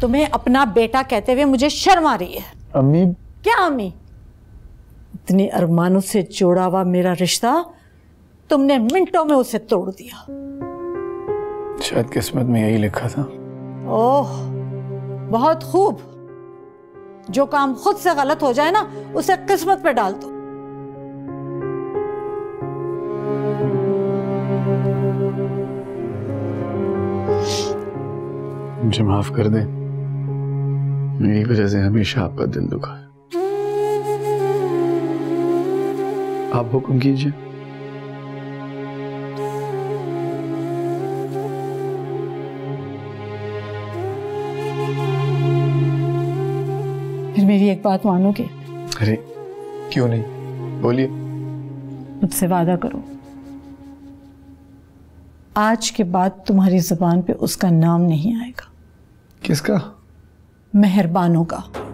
तुम्हें अपना बेटा कहते हुए मुझे शर्म आ रही है। अम्मी। क्या अम्मी? इतने अरमानों से जोड़ा हुआ मेरा रिश्ता तुमने मिनटों में उसे तोड़ दिया। शायद किस्मत में यही लिखा था। ओह बहुत खूब, जो काम खुद से गलत हो जाए ना उसे किस्मत पे डाल दो। मुझे माफ कर दे, मेरी वजह से हमेशा आपका दिल दुखा है। आप हुक्म कीजिए। फिर मेरी एक बात मानोगे? अरे क्यों नहीं, बोलिए। मुझसे वादा करो, आज के बाद तुम्हारी जुबान पे उसका नाम नहीं आएगा। किसका? मेहरबानों का।